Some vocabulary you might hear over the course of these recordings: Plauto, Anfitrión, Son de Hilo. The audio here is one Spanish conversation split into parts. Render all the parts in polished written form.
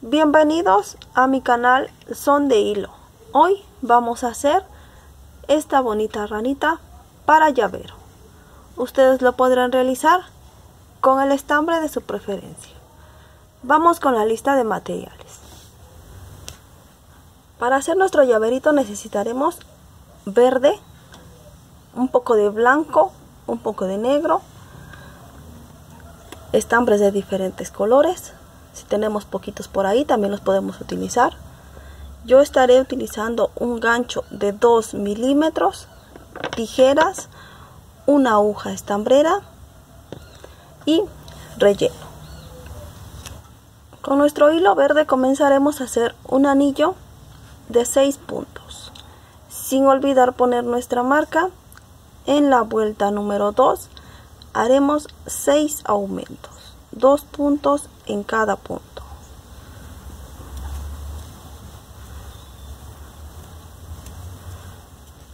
Bienvenidos a mi canal Son de Hilo. Hoy vamos a hacer esta bonita ranita para llavero. Ustedes lo podrán realizar con el estambre de su preferencia. Vamos con la lista de materiales. Para hacer nuestro llaverito necesitaremos verde, un poco de blanco, un poco de negro, estambres de diferentes colores. Si tenemos poquitos por ahí también los podemos utilizar. Yo estaré utilizando un gancho de 2 milímetros, tijeras, una aguja estambrera y relleno. Con nuestro hilo verde comenzaremos a hacer un anillo de 6 puntos, sin olvidar poner nuestra marca. En la vuelta número 2 haremos 6 aumentos, 2 puntos en cada punto.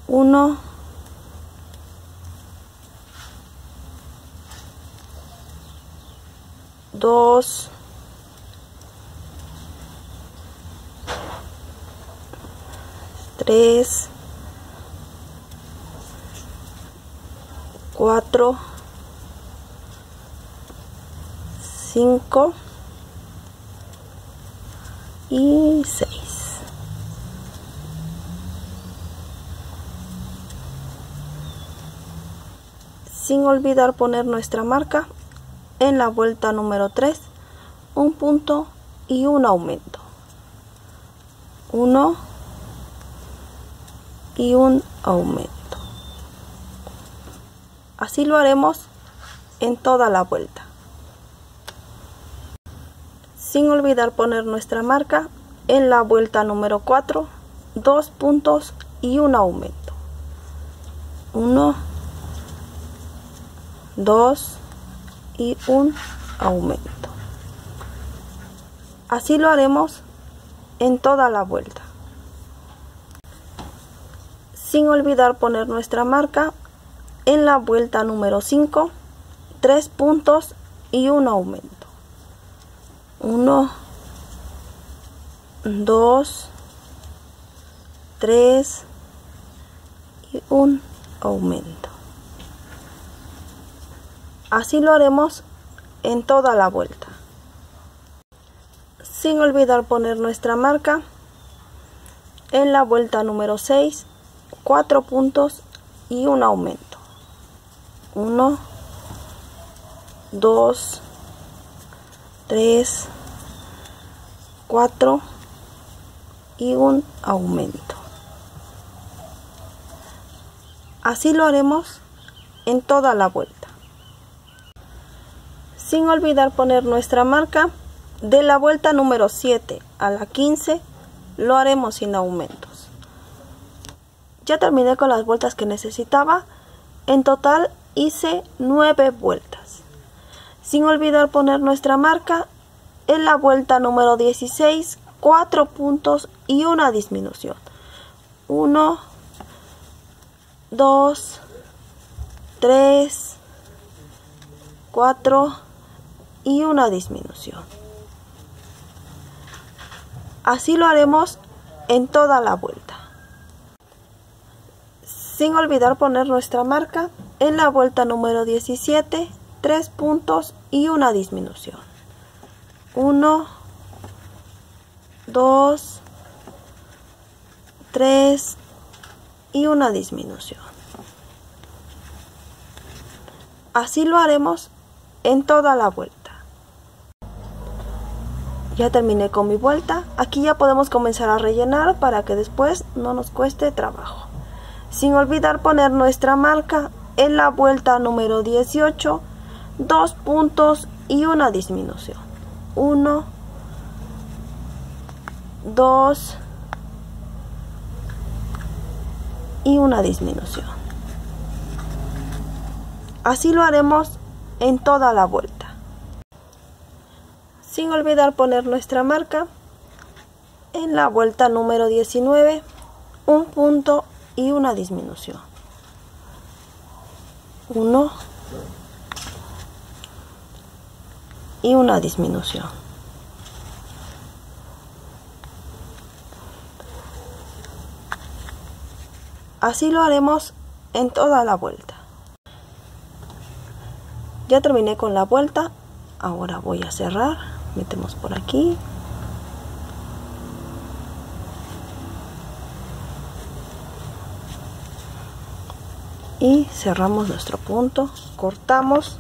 Uno, dos, tres, cuatro, cinco y seis. Sin olvidar poner nuestra marca en la vuelta número 3, un punto y un aumento, uno y un aumento. Así lo haremos en toda la vuelta. Sin olvidar poner nuestra marca en la vuelta número 4, 2 puntos y un aumento, uno, dos y un aumento. Así lo haremos en toda la vuelta. Sin olvidar poner nuestra marca en la vuelta número 5, 3 puntos y un aumento, uno, dos, tres y un aumento. Así lo haremos en toda la vuelta. Sin olvidar poner nuestra marca en la vuelta número 6, 4 puntos y un aumento, 1, 2, 3, 4 y un aumento. Así lo haremos en toda la vuelta. Sin olvidar poner nuestra marca de la vuelta número 7 a la 15, lo haremos sin aumentos. Ya terminé con las vueltas que necesitaba, en total hice 9 vueltas. Sin olvidar poner nuestra marca en la vuelta número 16, 4 puntos y una disminución, 1, 2, 3, 4 y una disminución. Así lo haremos en toda la vuelta. Sin olvidar poner nuestra marca en la vuelta número 17, 3 puntos y una disminución, 1, 2, 3 y una disminución. Así lo haremos en toda la vuelta. Ya terminé con mi vuelta. Aquí ya podemos comenzar a rellenar para que después no nos cueste trabajo. Sin olvidar poner nuestra marca en la vuelta número 18, 2 puntos y una disminución, 1, 2 y una disminución. Así lo haremos en toda la vuelta. Sin olvidar poner nuestra marca en la vuelta número 19, un punto y una disminución, 1 y una disminución. Así lo haremos en toda la vuelta. Ya terminé con la vuelta, ahora voy a cerrar, metemos por aquí. Y cerramos nuestro punto, cortamos,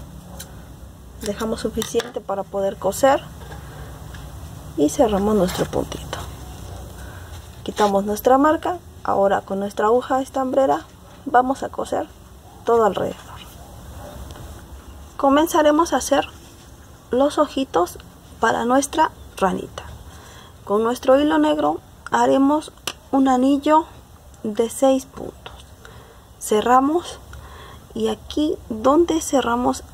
dejamos suficiente para poder coser y cerramos nuestro puntito. Quitamos nuestra marca, ahora con nuestra aguja estambrera vamos a coser todo alrededor. Comenzaremos a hacer los ojitos para nuestra ranita. Con nuestro hilo negro haremos un anillo de 6 puntos. Cerramos y aquí donde cerramos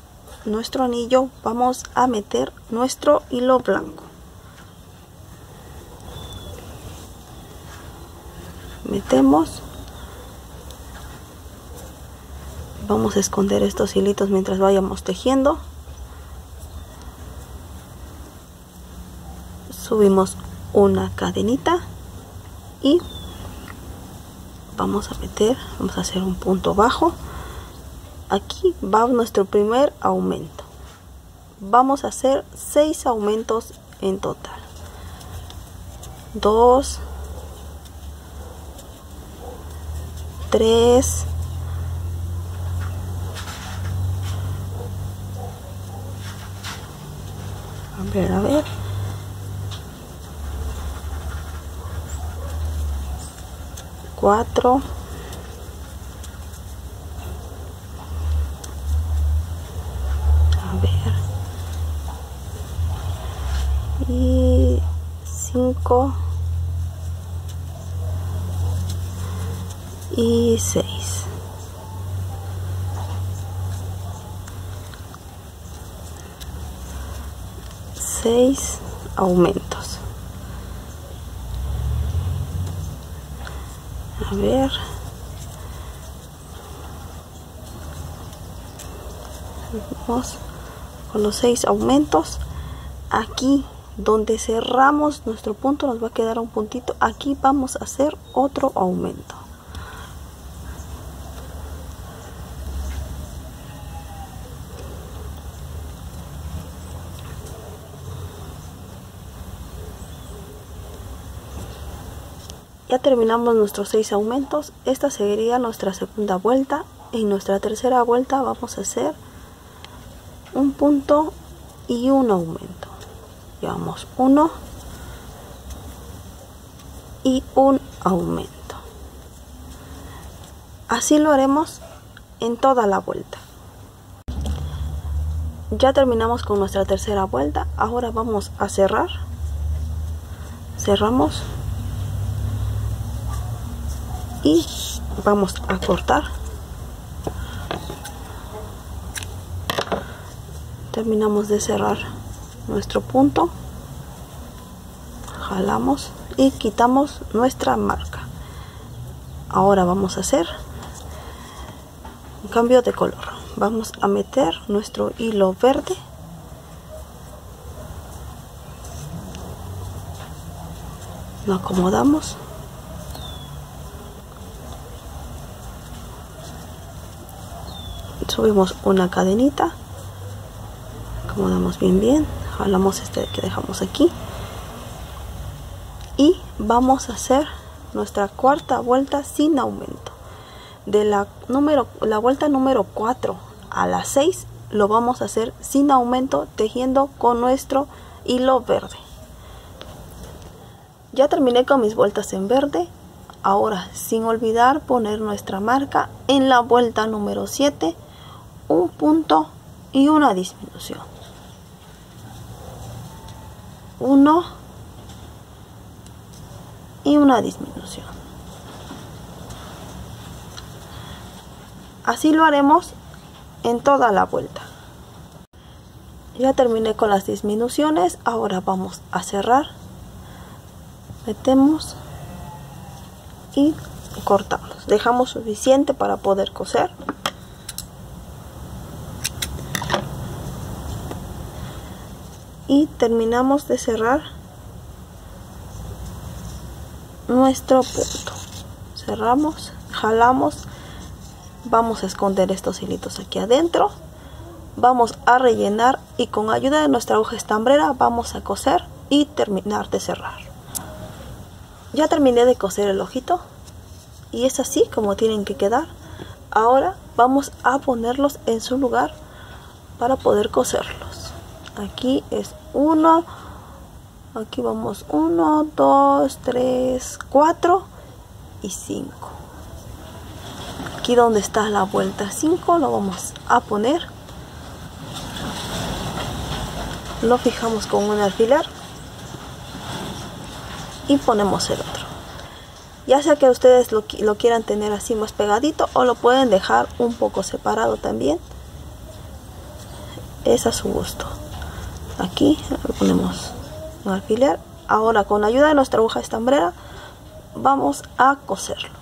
nuestro anillo vamos a meter nuestro hilo blanco. Metemos, vamos a esconder estos hilitos mientras vayamos tejiendo. Subimos una cadenita y vamos a meter, vamos a hacer un punto bajo. Aquí va nuestro primer aumento. Vamos a hacer 6 aumentos en total. 2, 3, a ver. 4, y 5 y 6. Aumentos. A ver, vamos con los 6 aumentos. Aquí donde cerramos nuestro punto nos va a quedar un puntito. Aquí vamos a hacer otro aumento. Ya terminamos nuestros 6 aumentos. Esta sería nuestra segunda vuelta. En nuestra tercera vuelta vamos a hacer un punto y un aumento. Llevamos uno y un aumento. Así lo haremos en toda la vuelta. Ya terminamos con nuestra tercera vuelta. Ahora vamos a cerrar. Cerramos. Y vamos a cortar. Terminamos de cerrar nuestro punto, jalamos y quitamos nuestra marca. Ahora vamos a hacer un cambio de color. Vamos a meter nuestro hilo verde. Lo acomodamos. Subimos una cadenita, acomodamos bien, jalamos este que dejamos aquí y vamos a hacer nuestra cuarta vuelta sin aumento. De la vuelta número 4 a la 6 lo vamos a hacer sin aumento, tejiendo con nuestro hilo verde. Ya terminé con mis vueltas en verde. Ahora, sin olvidar poner nuestra marca en la vuelta número 7, un punto y una disminución. 1 y una disminución. Así lo haremos en toda la vuelta. Ya terminé con las disminuciones. Ahora vamos a cerrar. Metemos y cortamos. Dejamos suficiente para poder coser. Y terminamos de cerrar nuestro punto. Cerramos. jalamos, vamos a esconder estos hilitos aquí adentro, vamos a rellenar y con ayuda de nuestra aguja estambrera vamos a coser y terminar de cerrar. Ya terminé de coser el ojito y es así como tienen que quedar. Ahora vamos a ponerlos en su lugar para poder coserlos. Aquí es uno, aquí vamos 1, 2, 3, 4 y 5. Aquí donde está la vuelta 5 lo vamos a poner, lo fijamos con un alfiler y ponemos el otro. Ya sea que ustedes lo quieran tener así más pegadito o lo pueden dejar un poco separado también, es a su gusto. Aquí lo ponemos un alfiler. Ahora con ayuda de nuestra aguja estambrera vamos a coserlos.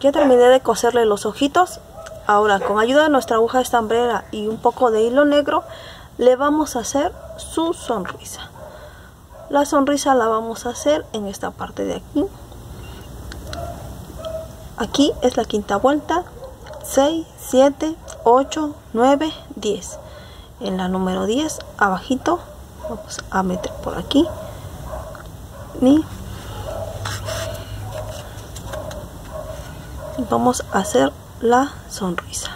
Ya terminé de coserle los ojitos. Ahora con ayuda de nuestra aguja estambrera y un poco de hilo negro le vamos a hacer su sonrisa. La sonrisa la vamos a hacer en esta parte de aquí. Aquí es la quinta vuelta. 6, 7, 8, 9, 10. En la número 10, abajito, vamos a meter por aquí. Y vamos a hacer la sonrisa.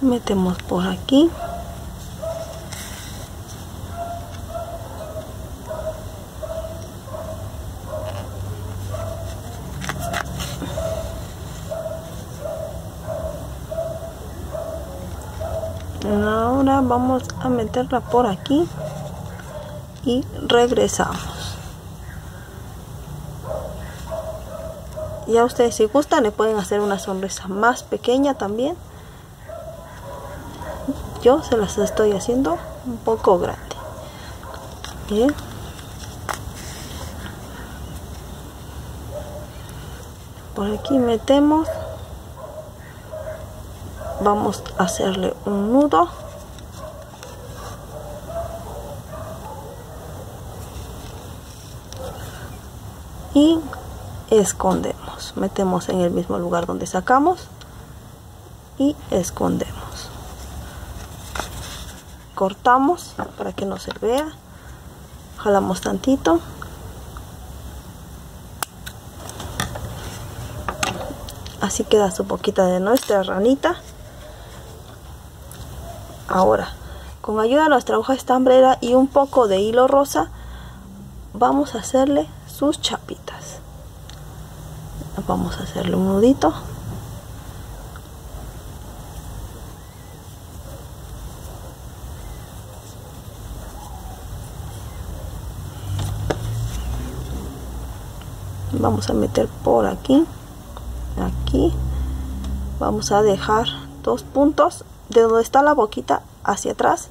Metemos por aquí. Ahora vamos a meterla por aquí y regresamos. Ya ustedes, si gustan, le pueden hacer una sonrisa más pequeña también. Yo se las estoy haciendo un poco grande. Bien. Por aquí metemos. Vamos a hacerle un nudo. Y escondemos. Metemos en el mismo lugar donde sacamos. Y escondemos. Cortamos para que no se vea. Jalamos tantito. Así queda su boquita de nuestra ranita. Ahora, con ayuda de nuestra aguja estambrera y un poco de hilo rosa, vamos a hacerle sus chapitas. Vamos a hacerle un nudito. Vamos a meter por aquí. Aquí vamos a dejar dos puntos. De donde está la boquita hacia atrás,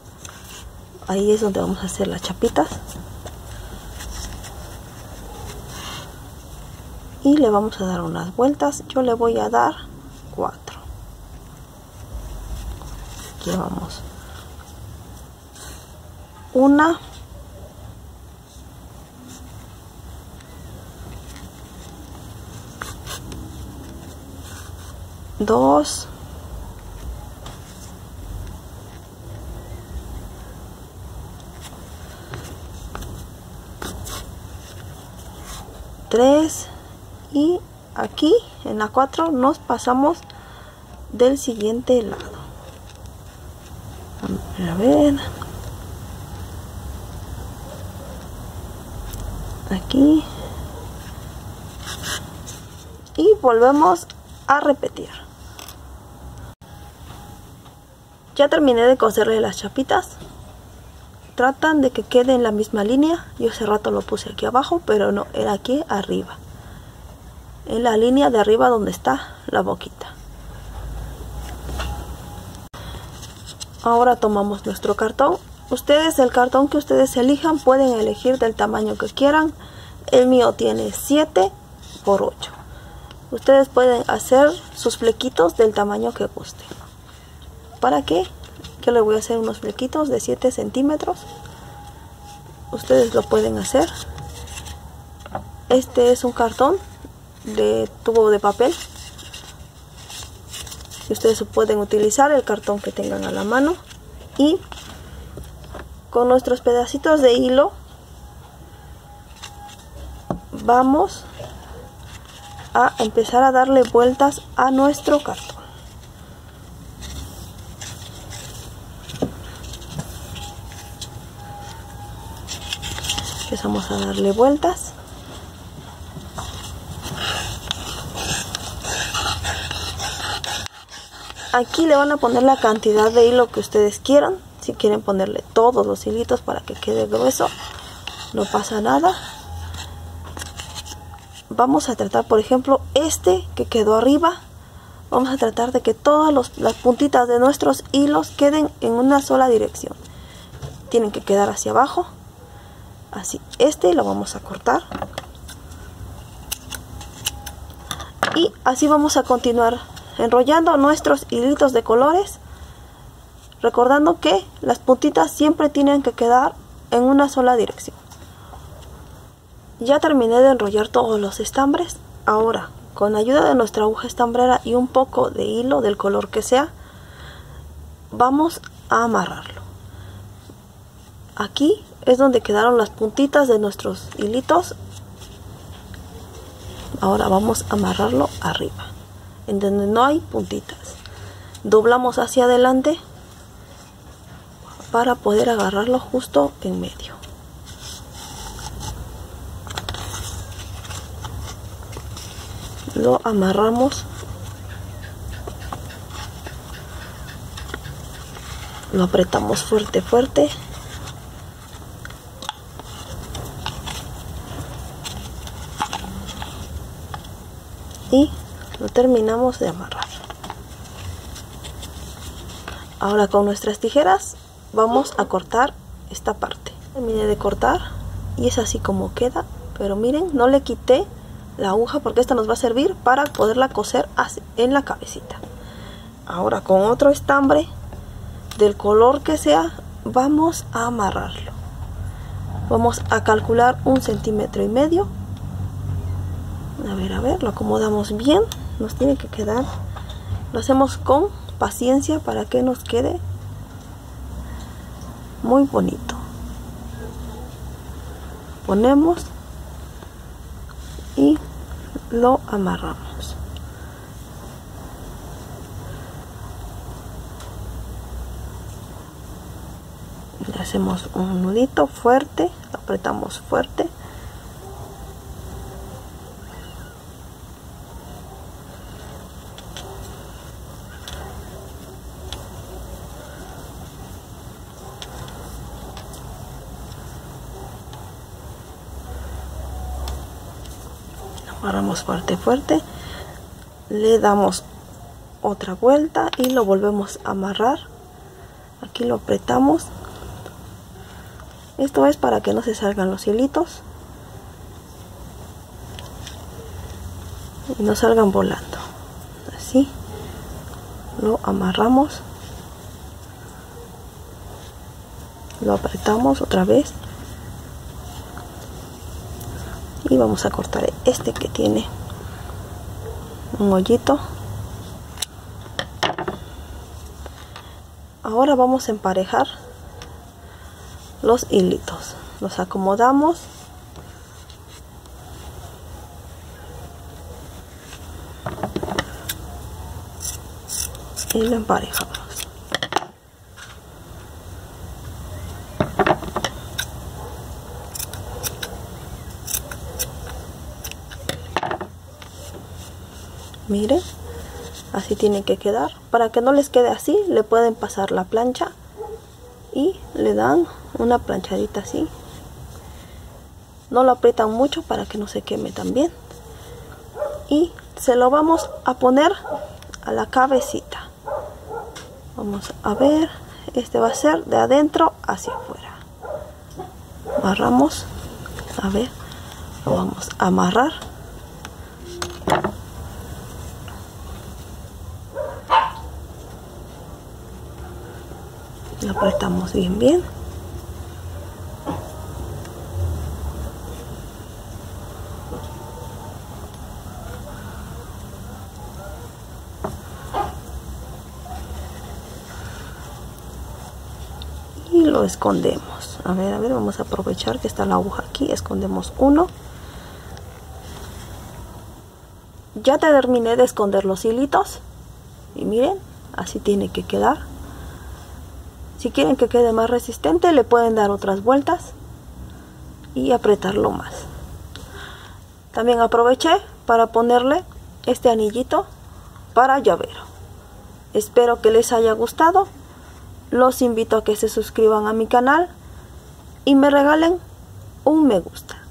ahí es donde vamos a hacer las chapitas. Y le vamos a dar unas vueltas. Yo le voy a dar 4. Llevamos 1. Dos. 3 y aquí en la 4 nos pasamos del siguiente lado. A ver, aquí y volvemos a repetir. Ya terminé de coserle las chapitas. Tratan de que quede en la misma línea. Yo hace rato lo puse aquí abajo, pero no, era aquí arriba. En la línea de arriba donde está la boquita. Ahora tomamos nuestro cartón. Ustedes, el cartón que ustedes elijan, pueden elegir del tamaño que quieran. El mío tiene 7 por 8. Ustedes pueden hacer sus flequitos del tamaño que gusten. ¿Para qué? Yo le voy a hacer unos flequitos de 7 centímetros. Ustedes lo pueden hacer. Este es un cartón de tubo de papel. Ustedes pueden utilizar el cartón que tengan a la mano. Y con nuestros pedacitos de hilo vamos a empezar a darle vueltas a nuestro cartón. Empezamos a darle vueltas. Aquí le van a poner la cantidad de hilo que ustedes quieran. Si quieren ponerle todos los hilitos para que quede grueso, no pasa nada. Vamos a tratar, por ejemplo, este que quedó arriba. Vamos a tratar de que todas las puntitas de nuestros hilos queden en una sola dirección. Tienen que quedar hacia abajo. Así, este lo vamos a cortar. Y así vamos a continuar enrollando nuestros hilitos de colores, recordando que las puntitas siempre tienen que quedar en una sola dirección. Ya terminé de enrollar todos los estambres. Ahora, con ayuda de nuestra aguja estambrera y un poco de hilo del color que sea, vamos a amarrarlo. Aquí es donde quedaron las puntitas de nuestros hilitos. Ahora vamos a amarrarlo arriba, en donde no hay puntitas. Doblamos hacia adelante para poder agarrarlo justo en medio. Lo amarramos, lo apretamos fuerte. Y lo terminamos de amarrar. Ahora con nuestras tijeras vamos a cortar esta parte. Terminé de cortar y es así como queda. Pero miren, no le quité la aguja porque esta nos va a servir para poderla coser en la cabecita. Ahora con otro estambre del color que sea vamos a amarrarlo. Vamos a calcular 1,5 cm. A ver, lo acomodamos bien. Nos tiene que quedar. Lo hacemos con paciencia para que nos quede muy bonito. Ponemos y lo amarramos. Le hacemos un nudito fuerte, lo apretamos fuerte. Agarramos fuerte, le damos otra vuelta y lo volvemos a amarrar. Aquí lo apretamos. Esto es para que no se salgan los hilitos y no salgan volando. Así lo amarramos, lo apretamos otra vez. Y vamos a cortar este que tiene un hoyito. Ahora vamos a emparejar los hilitos. Los acomodamos. Y lo emparejamos. Miren, así tiene que quedar. Para que no les quede así, le pueden pasar la plancha y le dan una planchadita así. No lo aprietan mucho para que no se queme también. Y se lo vamos a poner a la cabecita. Vamos a ver, este va a ser de adentro hacia afuera. Amarramos, a ver, lo vamos a amarrar. Lo apretamos bien. y lo escondemos. A ver, vamos a aprovechar que está la aguja aquí, escondemos uno. Ya terminé de esconder los hilitos y miren, así tiene que quedar. Si quieren que quede más resistente, le pueden dar otras vueltas y apretarlo más. También aproveché para ponerle este anillito para llavero. Espero que les haya gustado. Los invito a que se suscriban a mi canal y me regalen un me gusta.